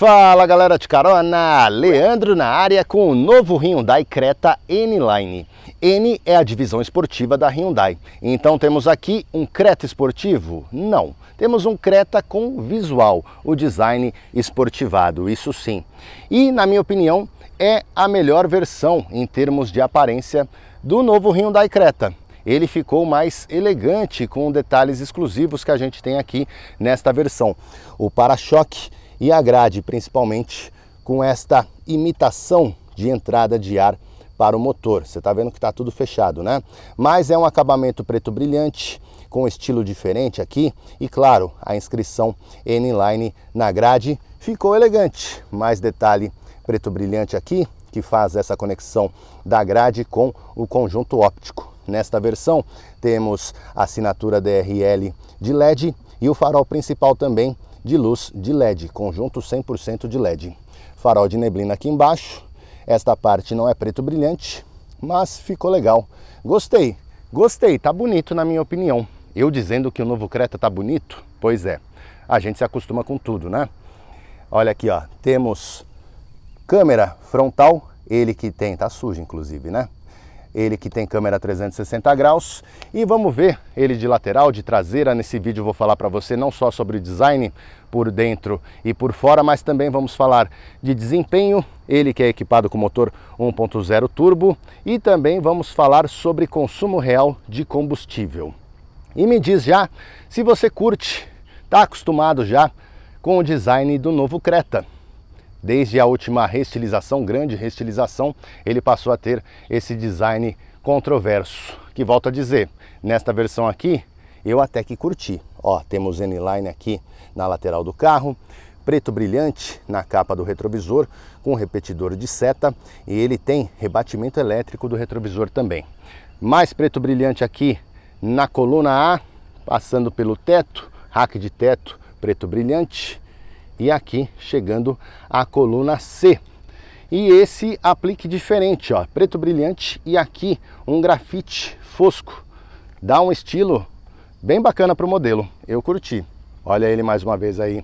Fala galera de carona, Leandro na área com o novo Hyundai Creta N-Line. N é a divisão esportiva da Hyundai, então temos aqui um Creta esportivo? Não, temos um Creta com visual, o design esportivado, isso sim. E na minha opinião é a melhor versão em termos de aparência do novo Hyundai Creta. Ele ficou mais elegante com detalhes exclusivos que a gente tem aqui nesta versão. O para-choque e a grade, principalmente com esta imitação de entrada de ar para o motor. Você está vendo que está tudo fechado, né? Mas é um acabamento preto brilhante, com estilo diferente aqui. E claro, a inscrição N-Line na grade ficou elegante. Mais detalhe preto brilhante aqui, que faz essa conexão da grade com o conjunto óptico. Nesta versão temos a assinatura DRL de LED e o farol principal também de luz de LED, conjunto 100% de LED. Farol de neblina aqui embaixo, esta parte não é preto brilhante, mas ficou legal. Gostei, tá bonito na minha opinião. Eu dizendo que o novo Creta tá bonito? Pois é, a gente se acostuma com tudo, né? Olha aqui, ó, temos câmera frontal, ele que tem, tá sujo inclusive, né? Ele que tem câmera 360 graus e vamos ver ele de lateral, de traseira. Nesse vídeo eu vou falar para você não só sobre o design por dentro e por fora, mas também vamos falar de desempenho, ele que é equipado com motor 1.0 turbo, e também vamos falar sobre consumo real de combustível. E me diz já se você curte, está acostumado já com o design do novo Creta. Desde a última reestilização, grande reestilização, ele passou a ter esse design controverso, que volto a dizer, nesta versão aqui, eu até que curti. Ó, temos N-Line aqui na lateral do carro, preto brilhante na capa do retrovisor, com repetidor de seta, e ele tem rebatimento elétrico do retrovisor também. Mais preto brilhante aqui na coluna A, passando pelo teto, rack de teto, preto brilhante. E aqui chegando à coluna C. E esse aplique diferente, ó, preto brilhante e aqui um grafite fosco. Dá um estilo bem bacana para o modelo, eu curti. Olha ele mais uma vez aí,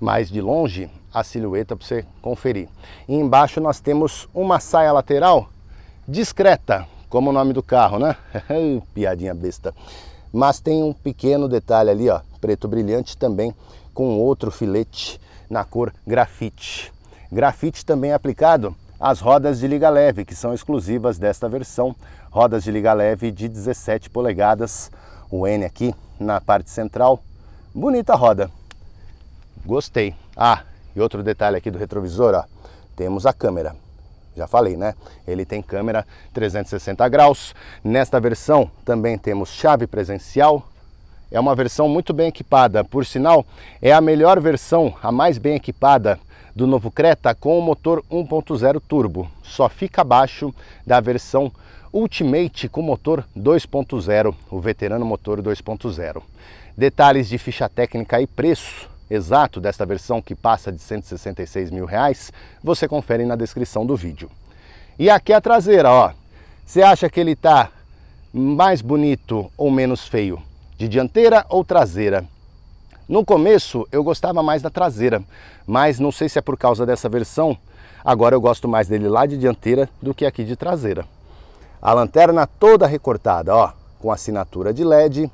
mais de longe, a silhueta para você conferir. E embaixo nós temos uma saia lateral discreta, como o nome do carro, né? Piadinha besta. Mas tem um pequeno detalhe ali, ó, preto brilhante também, com outro filete na cor grafite. Grafite também é aplicado às rodas de liga leve, que são exclusivas desta versão. Rodas de liga leve de 17 polegadas. O N aqui na parte central. Bonita roda. Gostei. Ah, e outro detalhe aqui do retrovisor, ó. Temos a câmera. Já falei, né? Ele tem câmera 360 graus. Nesta versão também temos chave presencial. É uma versão muito bem equipada, por sinal, é a melhor versão, a mais bem equipada do novo Creta com o motor 1.0 turbo. Só fica abaixo da versão Ultimate com motor 2.0, o veterano motor 2.0. Detalhes de ficha técnica e preço exato desta versão, que passa de R$ 166.000, você confere na descrição do vídeo. E aqui a traseira, ó. Você acha que ele está mais bonito ou menos feio? De dianteira ou traseira? No começo eu gostava mais da traseira, mas não sei se é por causa dessa versão, agora eu gosto mais dele lá de dianteira do que aqui de traseira. A lanterna toda recortada, ó, com assinatura de LED,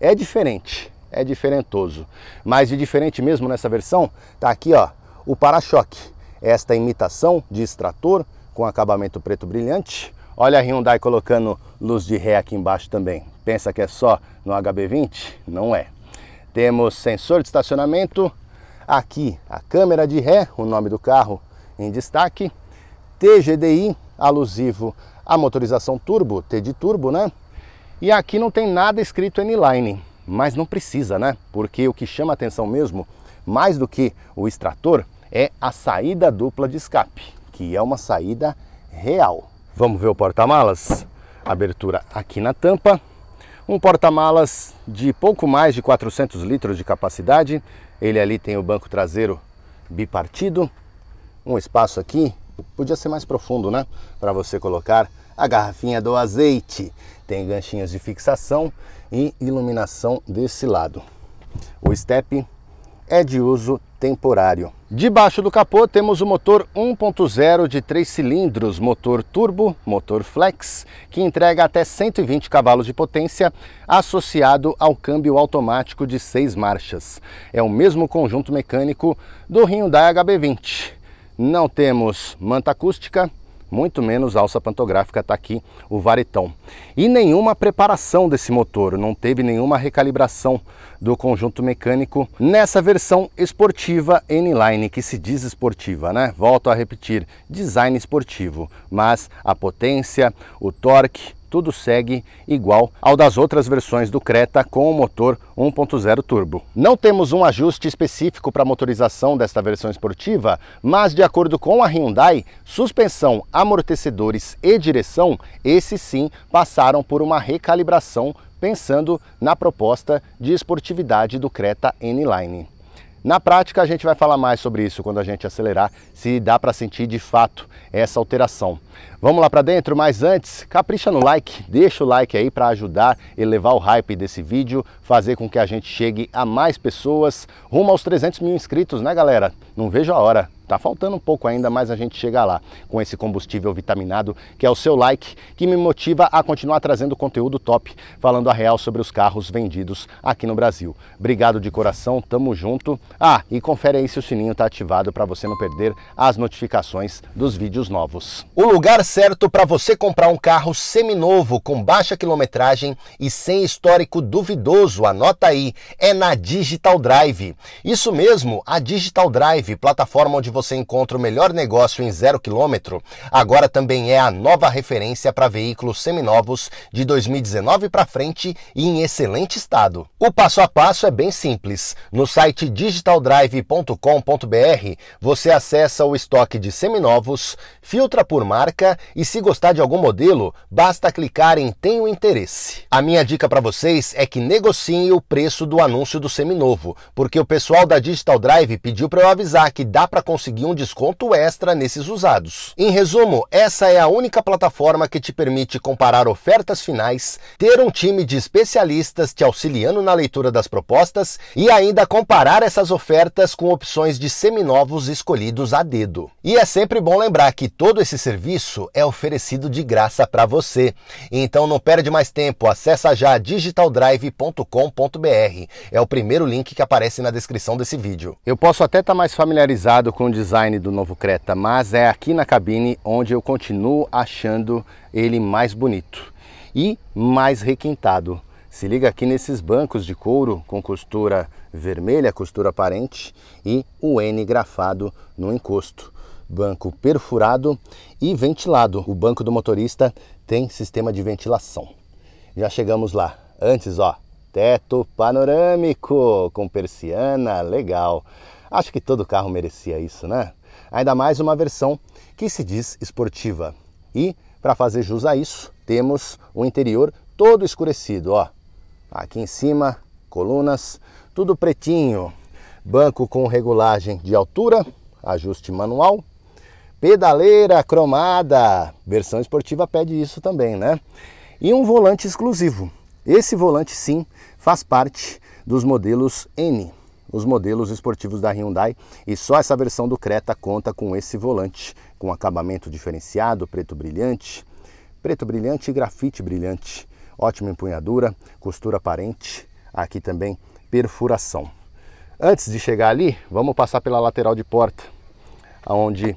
é diferente, é diferentoso. Mas de diferente mesmo nessa versão, tá aqui, ó, o para-choque, esta imitação de extrator com acabamento preto brilhante. Olha a Hyundai colocando luz de ré aqui embaixo também. Pensa que é só no HB20? Não é. Temos sensor de estacionamento. Aqui a câmera de ré, o nome do carro em destaque. TGDI, alusivo à motorização turbo, T de turbo, né? E aqui não tem nada escrito N-Line, mas não precisa, né? Porque o que chama atenção mesmo, mais do que o extrator, é a saída dupla de escape, que é uma saída real. Vamos ver o porta-malas, abertura aqui na tampa, um porta-malas de pouco mais de 400 litros de capacidade, ele ali tem o banco traseiro bipartido, um espaço aqui, podia ser mais profundo, né, para você colocar a garrafinha do azeite, tem ganchinhos de fixação e iluminação desse lado. O step é de uso temporário. Debaixo do capô temos o motor 1.0 de 3 cilindros, motor turbo, motor flex, que entrega até 120 cavalos de potência, associado ao câmbio automático de 6 marchas. É o mesmo conjunto mecânico do Hyundai HB20. Não temos manta acústica, muito menos alça pantográfica, está aqui o varetão. E nenhuma preparação desse motor, não teve nenhuma recalibração do conjunto mecânico nessa versão esportiva N-Line, que se diz esportiva, né? Volto a repetir, design esportivo, mas a potência, o torque, tudo segue igual ao das outras versões do Creta com o motor 1.0 turbo. Não temos um ajuste específico para a motorização desta versão esportiva, mas de acordo com a Hyundai, suspensão, amortecedores e direção, esses sim passaram por uma recalibração pensando na proposta de esportividade do Creta N-Line. Na prática, a gente vai falar mais sobre isso quando a gente acelerar, se dá para sentir de fato essa alteração. Vamos lá para dentro, mas antes, capricha no like, deixa o like aí para ajudar a elevar o hype desse vídeo, fazer com que a gente chegue a mais pessoas, rumo aos 300.000 inscritos, né galera? Não vejo a hora. Tá faltando um pouco ainda, mas a gente chega lá com esse combustível vitaminado, que é o seu like, que me motiva a continuar trazendo conteúdo top, falando a real sobre os carros vendidos aqui no Brasil. Obrigado de coração, tamo junto. Ah, e confere aí se o sininho tá ativado para você não perder as notificações dos vídeos novos. O lugar certo para você comprar um carro seminovo, com baixa quilometragem e sem histórico duvidoso, anota aí, é na Digital Drive. Isso mesmo, a Digital Drive, plataforma onde você encontra o melhor negócio em 0 km, agora também é a nova referência para veículos seminovos de 2019 para frente e em excelente estado. O passo a passo é bem simples. No site digitaldrive.com.br você acessa o estoque de seminovos, filtra por marca e, se gostar de algum modelo, basta clicar em Tenho Interesse. A minha dica para vocês é que negociem o preço do anúncio do seminovo, porque o pessoal da Digital Drive pediu para eu avisar que dá para conseguir um desconto extra nesses usados. Em resumo, essa é a única plataforma que te permite comparar ofertas finais, ter um time de especialistas te auxiliando na leitura das propostas e ainda comparar essas ofertas com opções de seminovos escolhidos a dedo. E é sempre bom lembrar que todo esse serviço é oferecido de graça para você. Então não perde mais tempo, acessa já digitaldrive.com.br. É o primeiro link que aparece na descrição desse vídeo. Eu posso até estar mais familiarizado com o design do novo Creta, mas é aqui na cabine onde eu continuo achando ele mais bonito e mais requintado. Se liga aqui nesses bancos de couro com costura vermelha, costura aparente, e o N grafado no encosto. Banco perfurado e ventilado. O banco do motorista tem sistema de ventilação. Já chegamos lá. Antes, ó, teto panorâmico com persiana, legal. Acho que todo carro merecia isso, né? Ainda mais uma versão que se diz esportiva. E, para fazer jus a isso, temos o interior todo escurecido, ó. Aqui em cima, colunas, tudo pretinho. Banco com regulagem de altura, ajuste manual. Pedaleira cromada, versão esportiva pede isso também, né? E um volante exclusivo. Esse volante, sim, faz parte dos modelos N, os modelos esportivos da Hyundai, e só essa versão do Creta conta com esse volante, com acabamento diferenciado, preto brilhante e grafite brilhante. Ótima empunhadura, costura aparente, aqui também perfuração. Antes de chegar ali, vamos passar pela lateral de porta, onde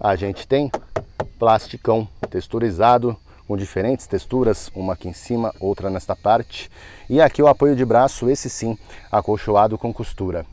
a gente tem plasticão texturizado, com diferentes texturas, uma aqui em cima, outra nesta parte. E aqui o apoio de braço, esse sim, acolchoado com costura.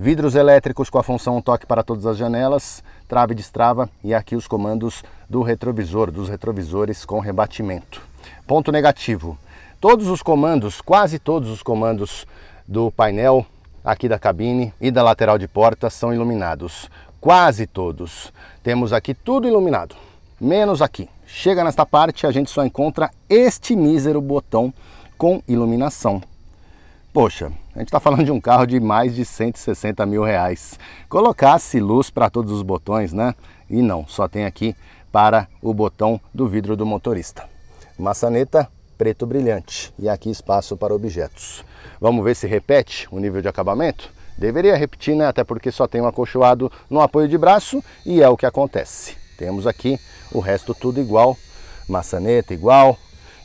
Vidros elétricos com a função um toque para todas as janelas, trava e destrava, e aqui os comandos do retrovisor, dos retrovisores com rebatimento. Ponto negativo, todos os comandos, quase todos os comandos do painel aqui da cabine e da lateral de porta são iluminados. Quase todos. Temos aqui tudo iluminado, menos aqui. Chega nesta parte, a gente só encontra este mísero botão com iluminação. Poxa, a gente está falando de um carro de mais de 160 mil reais. Colocasse luz para todos os botões, né? E não, só tem aqui para o botão do vidro do motorista. Maçaneta preto brilhante e aqui espaço para objetos. Vamos ver se repete o nível de acabamento? Deveria repetir, né? Até porque só tem um acolchoado no apoio de braço e é o que acontece. Temos aqui o resto tudo igual, maçaneta igual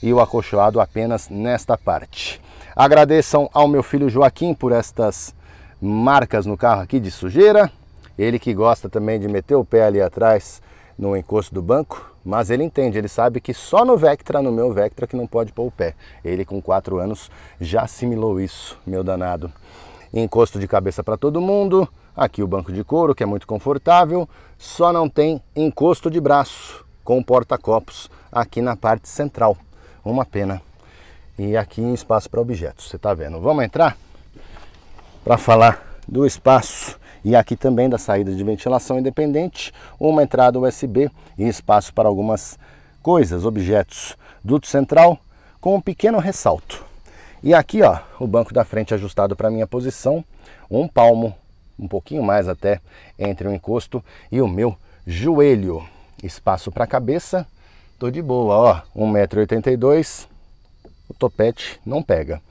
e o acolchoado apenas nesta parte. Agradeçam ao meu filho Joaquim por estas marcas no carro aqui de sujeira. Ele que gosta também de meter o pé ali atrás no encosto do banco, mas ele entende, ele sabe que só no Vectra, no meu Vectra, que não pode pôr o pé. Ele com 4 anos já assimilou isso, meu danado. Encosto de cabeça para todo mundo, aqui o banco de couro que é muito confortável, só não tem encosto de braço com porta-copos aqui na parte central, uma pena. E aqui espaço para objetos, você tá vendo. Vamos entrar para falar do espaço. E aqui também da saída de ventilação independente, uma entrada USB e espaço para algumas coisas, objetos. Duto central com um pequeno ressalto. E aqui, ó, o banco da frente ajustado para minha posição, um palmo, um pouquinho mais até, entre o encosto e o meu joelho. Espaço para a cabeça, tô de boa, ó, 1,82 m, o topete não pega.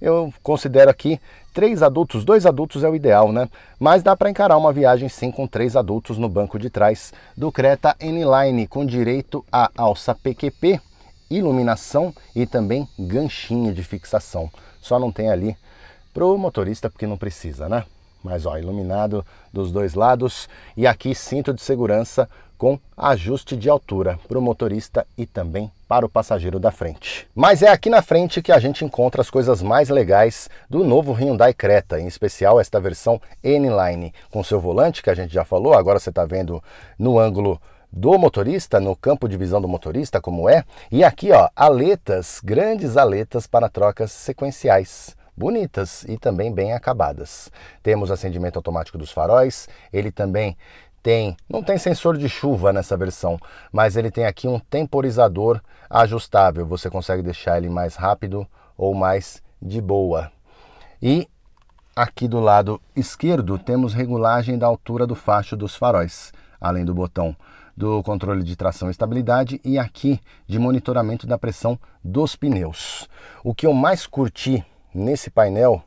Eu considero aqui 3 adultos, 2 adultos é o ideal, né? Mas dá para encarar uma viagem sim com 3 adultos no banco de trás do Creta N-Line, com direito a alça PQP, iluminação e também ganchinho de fixação. Só não tem ali pro motorista porque não precisa, né? Mas ó, iluminado dos 2 lados e aqui cinto de segurança com ajuste de altura para o motorista e também para o passageiro da frente. Mas é aqui na frente que a gente encontra as coisas mais legais do novo Hyundai Creta, em especial esta versão N-Line, com seu volante que a gente já falou, agora você está vendo no ângulo do motorista, no campo de visão do motorista, como é, e aqui ó, aletas, grandes aletas para trocas sequenciais. Bonitas e também bem acabadas. Temos acendimento automático dos faróis, ele também tem, não tem sensor de chuva nessa versão, mas ele tem aqui um temporizador ajustável, você consegue deixar ele mais rápido ou mais de boa. E aqui do lado esquerdo temos regulagem da altura do facho dos faróis, além do botão do controle de tração e estabilidade e aqui de monitoramento da pressão dos pneus. O que eu mais curti nesse painel,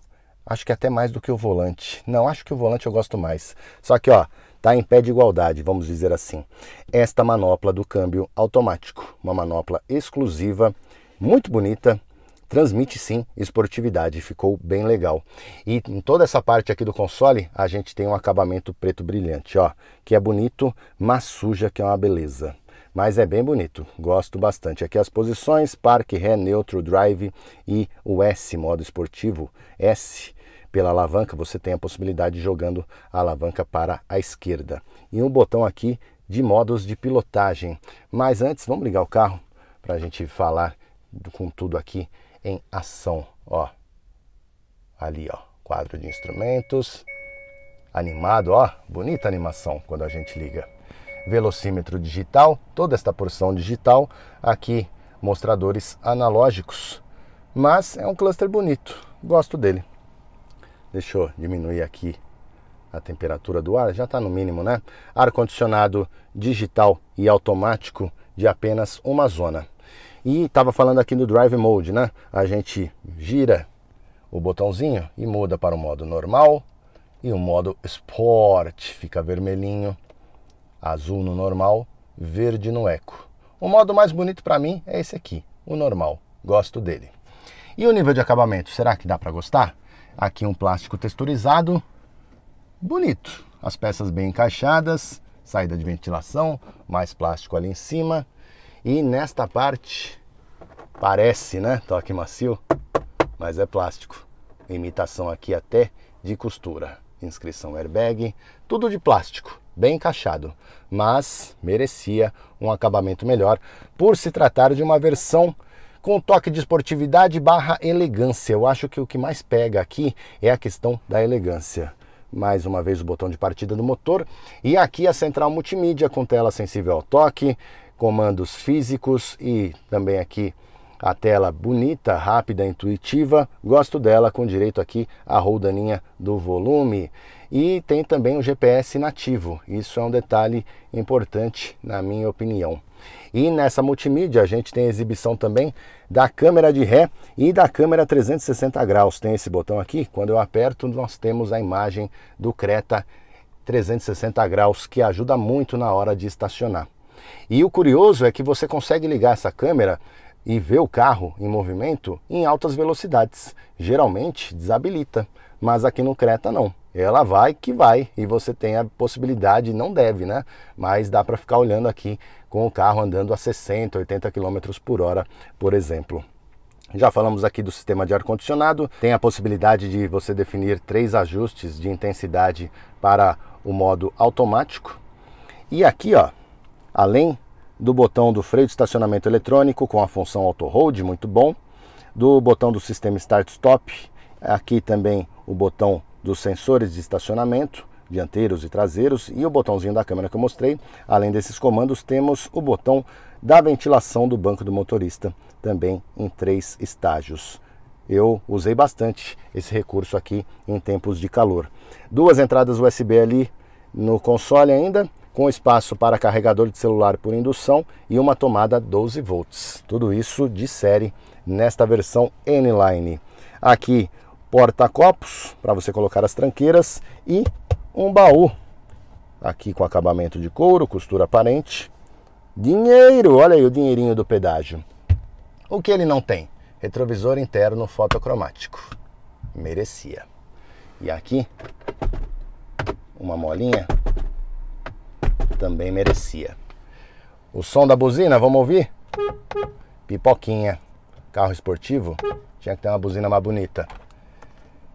acho que até mais do que o volante. Não, acho que o volante eu gosto mais. Só que, ó, tá em pé de igualdade, vamos dizer assim. Esta manopla do câmbio automático. Uma manopla exclusiva, muito bonita. Transmite, sim, esportividade. Ficou bem legal. E em toda essa parte aqui do console, a gente tem um acabamento preto brilhante, ó. Que é bonito, mas suja, que é uma beleza. Mas é bem bonito, gosto bastante. Aqui as posições, parque, ré, neutro, drive e o S, modo esportivo. S, pela alavanca, você tem a possibilidade de jogando a alavanca para a esquerda. E um botão aqui de modos de pilotagem. Mas antes, vamos ligar o carro para a gente falar com tudo aqui em ação. Ó, ali, ó, quadro de instrumentos, animado, ó, bonita animação quando a gente liga. Velocímetro digital, toda esta porção digital, aqui mostradores analógicos, mas é um cluster bonito, gosto dele. Deixa eu diminuir aqui a temperatura do ar, já está no mínimo, né? Ar-condicionado digital e automático de apenas uma zona. E estava falando aqui do Drive Mode, né? A gente gira o botãozinho e muda para o modo normal e o modo Sport, fica vermelhinho. Azul no normal, verde no eco. O modo mais bonito para mim é esse aqui, o normal. Gosto dele. E o nível de acabamento, será que dá para gostar? Aqui um plástico texturizado, bonito. As peças bem encaixadas, saída de ventilação, mais plástico ali em cima. E nesta parte, parece, né? Toque macio, mas é plástico. Imitação aqui até de costura. Inscrição airbag, tudo de plástico. Bem encaixado, mas merecia um acabamento melhor por se tratar de uma versão com toque de esportividade barra elegância. Eu acho que o que mais pega aqui é a questão da elegância. Mais uma vez o botão de partida do motor e aqui a central multimídia com tela sensível ao toque, comandos físicos e também aqui a tela bonita, rápida, intuitiva. Gosto dela, com direito aqui à roldaninha do volume. e tem também o GPS nativo. Isso é um detalhe importante na minha opinião. E nessa multimídia a gente tem a exibição também da câmera de ré e da câmera 360 graus. Tem esse botão aqui, quando eu aperto nós temos a imagem do Creta 360 graus, que ajuda muito na hora de estacionar. E o curioso é que você consegue ligar essa câmera e ver o carro em movimento em altas velocidades. Geralmente desabilita, mas aqui no Creta não. Ela vai que vai, e você tem a possibilidade, não deve, né? Mas dá para ficar olhando aqui com o carro andando a 60, 80 km por hora, por exemplo. Já falamos aqui do sistema de ar-condicionado. Tem a possibilidade de você definir 3 ajustes de intensidade para o modo automático. E aqui, ó, além do botão do freio de estacionamento eletrônico com a função auto-hold, muito bom. Do botão do sistema start-stop, aqui também o botão dos sensores de estacionamento, dianteiros e traseiros, e o botãozinho da câmera que eu mostrei. Além desses comandos, temos o botão da ventilação do banco do motorista, também em 3 estágios. Eu usei bastante esse recurso aqui em tempos de calor. 2 entradas USB ali no console ainda, com espaço para carregador de celular por indução e uma tomada 12 volts. Tudo isso de série nesta versão N-Line. Aqui, porta-copos para você colocar as tranqueiras e um baú aqui com acabamento de couro, costura aparente. Dinheiro, olha aí o dinheirinho do pedágio. O que ele não tem? Retrovisor interno fotocromático. Merecia. E aqui, uma molinha, também merecia. O som da buzina, vamos ouvir? Pipoquinha. Carro esportivo tinha que ter uma buzina mais bonita.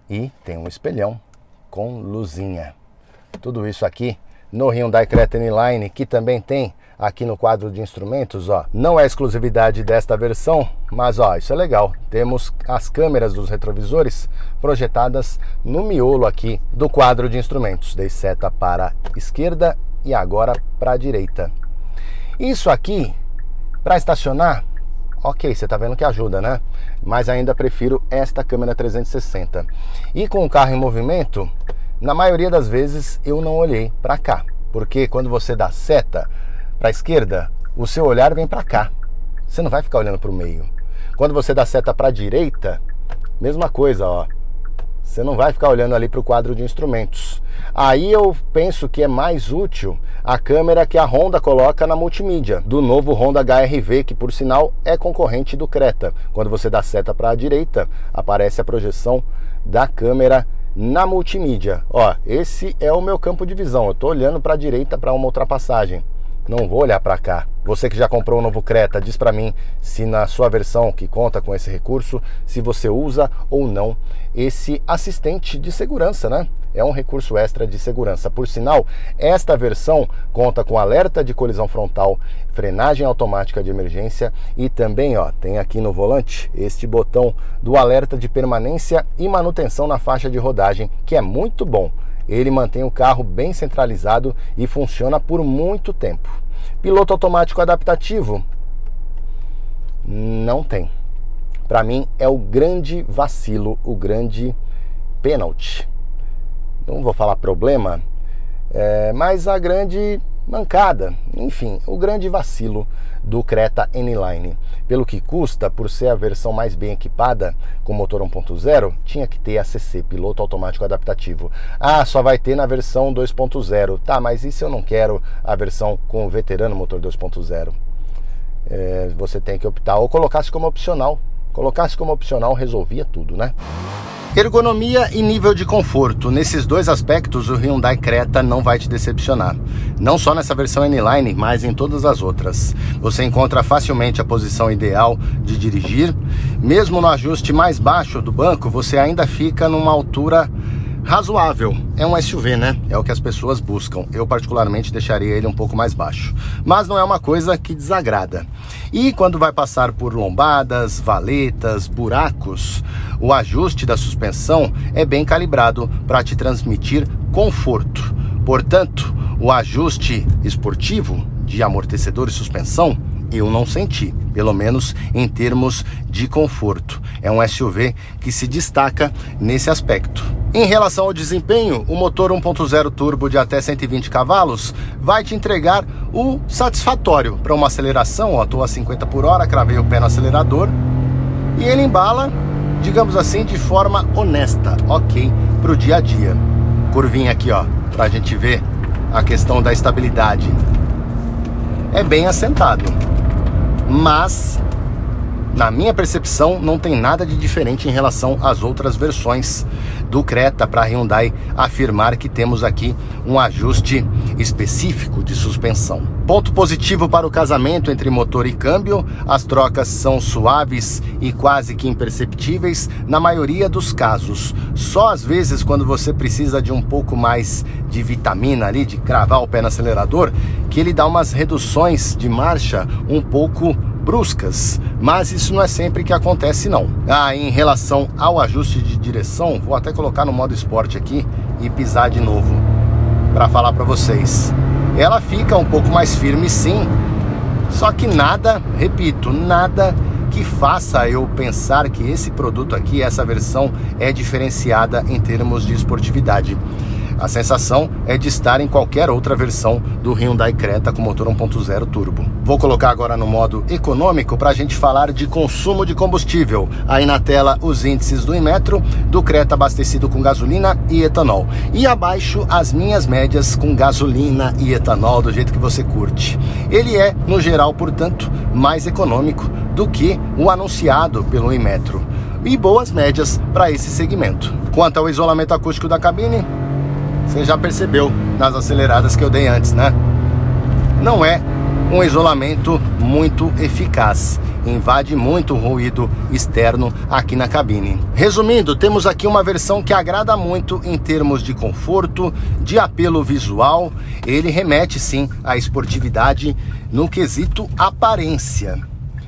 E tem um espelhão com luzinha. Tudo isso aqui no Hyundai Creta N-Line, que também tem aqui no quadro de instrumentos, ó. Não é exclusividade desta versão, mas ó, isso é legal. Temos as câmeras dos retrovisores projetadas no miolo aqui do quadro de instrumentos. Dei seta para a esquerda e agora para a direita. Isso aqui, para estacionar, ok, você tá vendo que ajuda, né? Mas ainda prefiro esta câmera 360. E com o carro em movimento, na maioria das vezes eu não olhei para cá, porque quando você dá seta para a esquerda, o seu olhar vem para cá. Você não vai ficar olhando para o meio. Quando você dá seta para a direita, mesma coisa, ó. Você não vai ficar olhando ali para o quadro de instrumentos. Aí eu penso que é mais útil a câmera que a Honda coloca na multimídia, do novo Honda HR-V, que por sinal é concorrente do Creta. Quando você dá seta para a direita, aparece a projeção da câmera na multimídia. Ó, esse é o meu campo de visão. Eu estou olhando para a direita para uma ultrapassagem. Não vou olhar para cá. Você que já comprou o novo Creta, diz para mim se na sua versão que conta com esse recurso, se você usa ou não esse assistente de segurança, né? É um recurso extra de segurança. Por sinal, esta versão conta com alerta de colisão frontal, frenagem automática de emergência e também, ó, tem aqui no volante este botão do alerta de permanência e manutenção na faixa de rodagem, que é muito bom. Ele mantém o carro bem centralizado e funciona por muito tempo. Piloto automático adaptativo? Não tem. Para mim é o grande vacilo, o grande pênalti. Não vou falar problema, mas a grande mancada, enfim, o grande vacilo do Creta N-Line. Pelo que custa, por ser a versão mais bem equipada com motor 1.0, tinha que ter ACC, piloto automático adaptativo. Ah, só vai ter na versão 2.0. Tá, mas e se eu não quero a versão com o veterano motor 2.0? Você tem que optar, ou colocasse como opcional. Colocasse como opcional, resolvia tudo, né? Ergonomia e nível de conforto. Nesses 2 aspectos o Hyundai Creta não vai te decepcionar. Não só nessa versão N-Line, mas em todas as outras. Você encontra facilmente a posição ideal de dirigir. Mesmo no ajuste mais baixo do banco, você ainda fica numa altura razoável. É um SUV, né? É o que as pessoas buscam. Eu particularmente deixaria ele um pouco mais baixo, mas não é uma coisa que desagrada. E quando vai passar por lombadas, valetas, buracos, o ajuste da suspensão é bem calibrado para te transmitir conforto. Portanto, o ajuste esportivo de amortecedor e suspensão eu não senti. pelo menos em termos de conforto. É um SUV que se destaca nesse aspecto. Em relação ao desempenho, o motor 1.0 turbo de até 120 cavalos vai te entregar o satisfatório para uma aceleração. Ó, tô a 50 por hora, cravei o pé no acelerador e ele embala, digamos assim, de forma honesta, ok, para o dia a dia. Curvinha aqui, ó, para a gente ver a questão da estabilidade. É bem assentado, mas na minha percepção não tem nada de diferente em relação às outras versões do Creta para Hyundai afirmar que temos aqui um ajuste específico de suspensão. Ponto positivo para o casamento entre motor e câmbio: as trocas são suaves e quase que imperceptíveis na maioria dos casos. Só às vezes quando você precisa de um pouco mais de vitamina ali, de cravar o pé no acelerador, que ele dá umas reduções de marcha um pouco bruscas, mas isso não é sempre que acontece não. Ah, em relação ao ajuste de direção, vou até colocar no modo esporte aqui e pisar de novo para falar para vocês. Ela fica um pouco mais firme sim, só que nada, repito, nada que faça eu pensar que esse produto aqui, essa versão é diferenciada em termos de esportividade. A sensação é de estar em qualquer outra versão do Hyundai Creta com motor 1.0 turbo. Vou colocar agora no modo econômico para a gente falar de consumo de combustível. Aí na tela os índices do Inmetro, do Creta abastecido com gasolina e etanol. E abaixo as minhas médias com gasolina e etanol, do jeito que você curte. Ele é, no geral, portanto, mais econômico do que o anunciado pelo Inmetro. E boas médias para esse segmento. Quanto ao isolamento acústico da cabine, você já percebeu nas aceleradas que eu dei antes, né? Não é um isolamento muito eficaz. Invade muito o ruído externo aqui na cabine. Resumindo, temos aqui uma versão que agrada muito em termos de conforto, de apelo visual. Ele remete sim à esportividade no quesito aparência.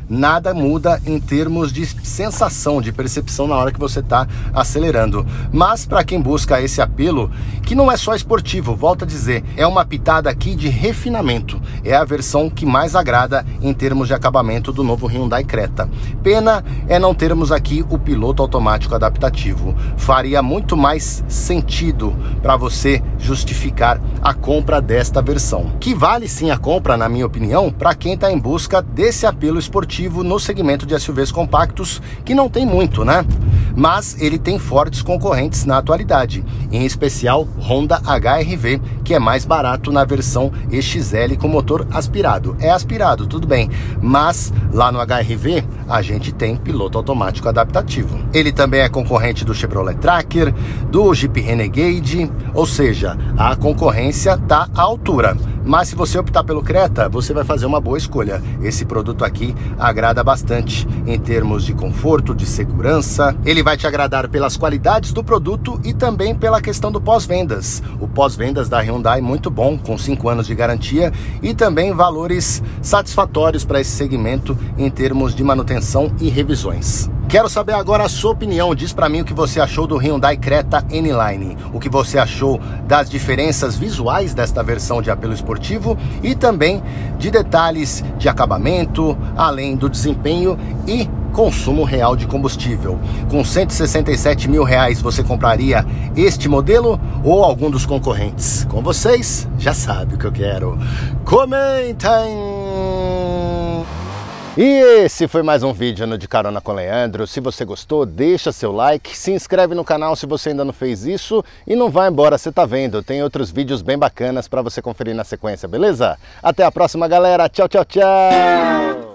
Nada muda em termos de sensação, de percepção na hora que você está acelerando. Mas para quem busca esse apelo, que não é só esportivo, volto a dizer, é uma pitada aqui de refinamento. É a versão que mais agrada em termos de acabamento do novo Hyundai Creta. Pena é não termos aqui o piloto automático adaptativo. Faria muito mais sentido para você justificar a compra desta versão. Que vale sim a compra, na minha opinião, para quem está em busca desse apelo esportivo no segmento de SUVs compactos, que não tem muito, né? Mas ele tem fortes concorrentes na atualidade, em especial Honda HR-V, que é mais barato na versão EXL com motor aspirado. É aspirado, tudo bem, mas lá no HR-V a gente tem piloto automático adaptativo. Ele também é concorrente do Chevrolet Tracker, do Jeep Renegade, ou seja, a concorrência tá à altura. Mas se você optar pelo Creta, você vai fazer uma boa escolha. Esse produto aqui agrada bastante em termos de conforto, de segurança. Ele vai te agradar pelas qualidades do produto e também pela questão do pós-vendas. O pós-vendas da Hyundai é muito bom, com 5 anos de garantia e também valores satisfatórios para esse segmento em termos de manutenção e revisões. Quero saber agora a sua opinião. Diz pra mim o que você achou do Hyundai Creta N-Line, o que você achou das diferenças visuais desta versão de apelo esportivo e também de detalhes de acabamento, além do desempenho e consumo real de combustível. Com R$ 167 mil você compraria este modelo ou algum dos concorrentes? Com vocês, já sabe o que eu quero. Comentem! E esse foi mais um vídeo no De Carona com Leandro. Se você gostou, deixa seu like, se inscreve no canal se você ainda não fez isso e não vai embora, você tá vendo, tem outros vídeos bem bacanas para você conferir na sequência, beleza? Até a próxima, galera. Tchau, tchau, tchau!